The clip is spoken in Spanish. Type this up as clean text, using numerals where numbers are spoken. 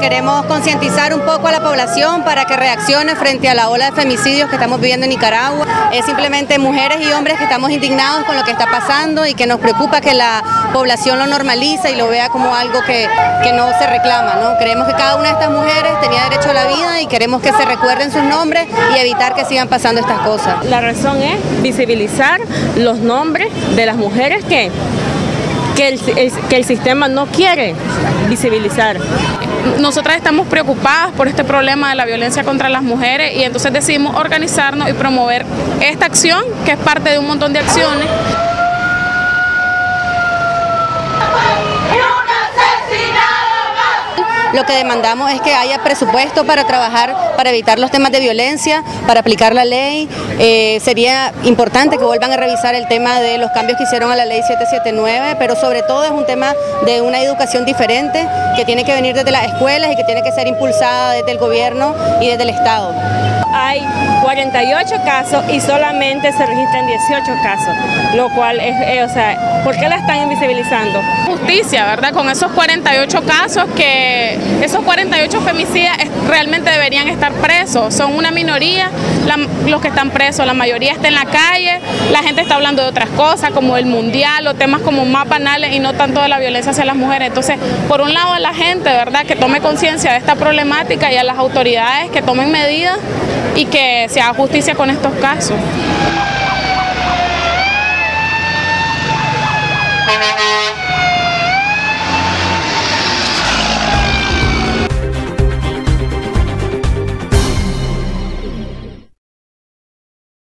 queremos concientizar un poco a la población para que reaccione frente a la ola de femicidios que estamos viviendo en Nicaragua. Es simplemente mujeres y hombres que estamos indignados con lo que está pasando y que nos preocupa que la población lo normalice y lo vea como algo que no se reclama, ¿no? Creemos que cada una de estas mujeres tenía derecho a la vida y queremos que se recuerden sus nombres y evitar que sigan pasando estas cosas. La razón es visibilizar los nombres de las mujeres que el sistema no quiere visibilizar. Nosotras estamos preocupadas por este problema de la violencia contra las mujeres y entonces decidimos organizarnos y promover esta acción, que es parte de un montón de acciones. Lo que demandamos es que haya presupuesto para trabajar, para evitar los temas de violencia, para aplicar la ley. Sería importante que vuelvan a revisar el tema de los cambios que hicieron a la ley 779, pero sobre todo es un tema de una educación diferente que tiene que venir desde las escuelas y que tiene que ser impulsada desde el gobierno y desde el Estado. Hay 48 casos y solamente se registran 18 casos, lo cual es, ¿por qué la están invisibilizando? Justicia, ¿verdad? Con esos 48 casos que... Esos 48 femicidas realmente deberían estar presos, son una minoría los que están presos, la mayoría está en la calle, la gente está hablando de otras cosas como el mundial o temas como más banales y no tanto de la violencia hacia las mujeres. Entonces, por un lado a la gente, ¿verdad?, que tome conciencia de esta problemática y a las autoridades que tomen medidas y que se haga justicia con estos casos.